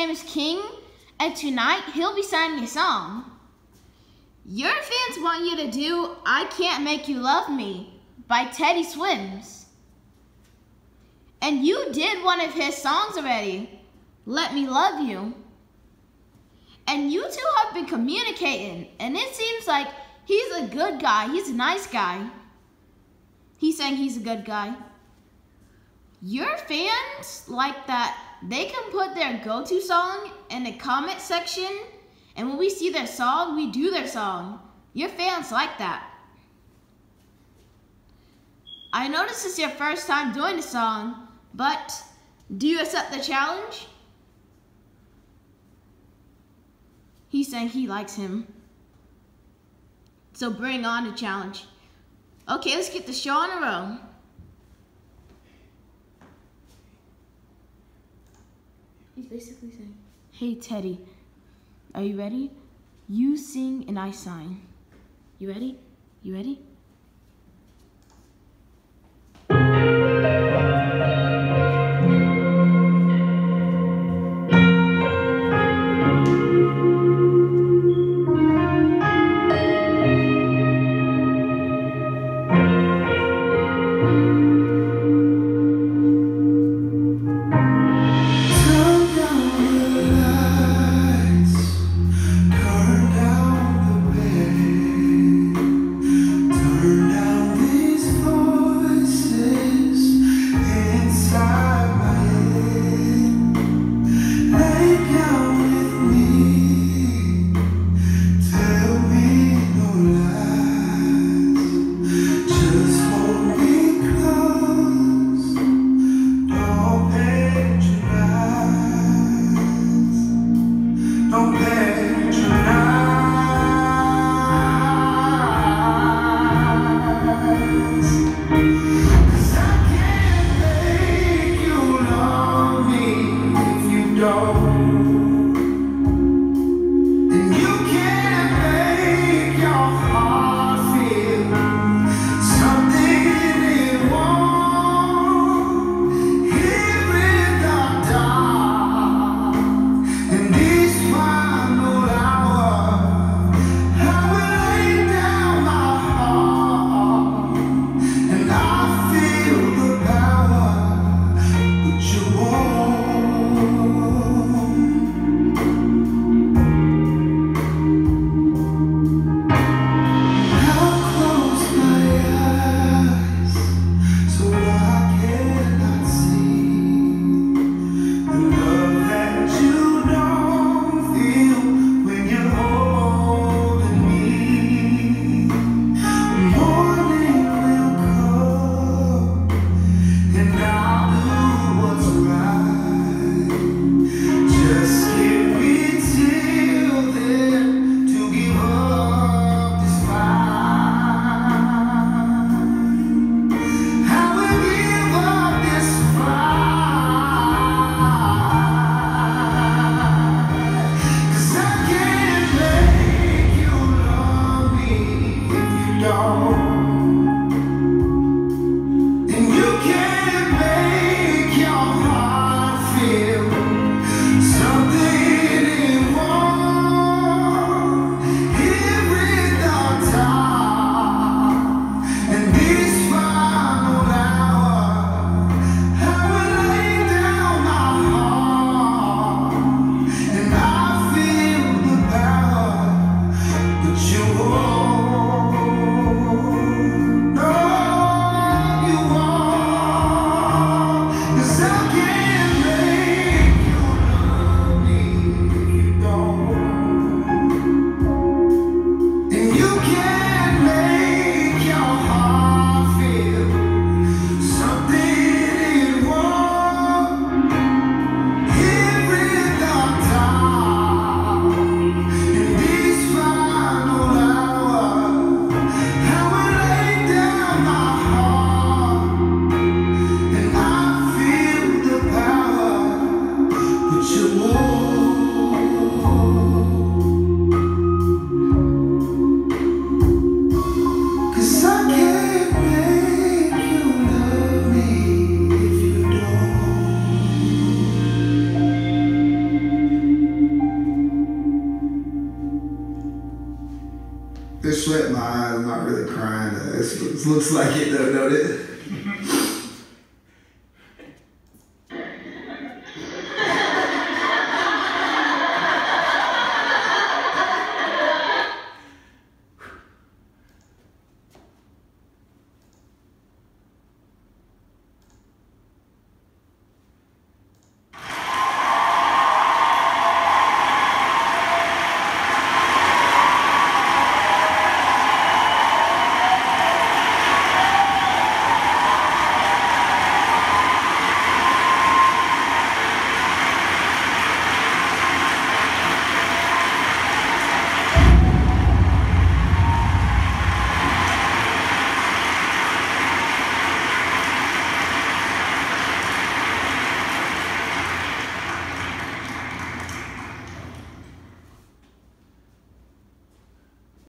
name is King, and tonight he'll be signing a song. Your fans want you to do I Can't Make You Love Me by Teddy Swims. And you did one of his songs already, Let Me Love You. And you two have been communicating, and it seems like he's a good guy. He's a nice guy. He's saying he's a good guy. Your fans like that they can put their go-to song in the comment section, and when we see their song, we do their song. Your fans like that. I noticed this is your first time doing the song, but do you accept the challenge? He's saying he likes him. So bring on the challenge. Okay, let's get the show on the road. He's basically saying, hey Teddy, are you ready? You sing and I sign. You ready? You ready? This one. Christmas. Looks like it though, don't it?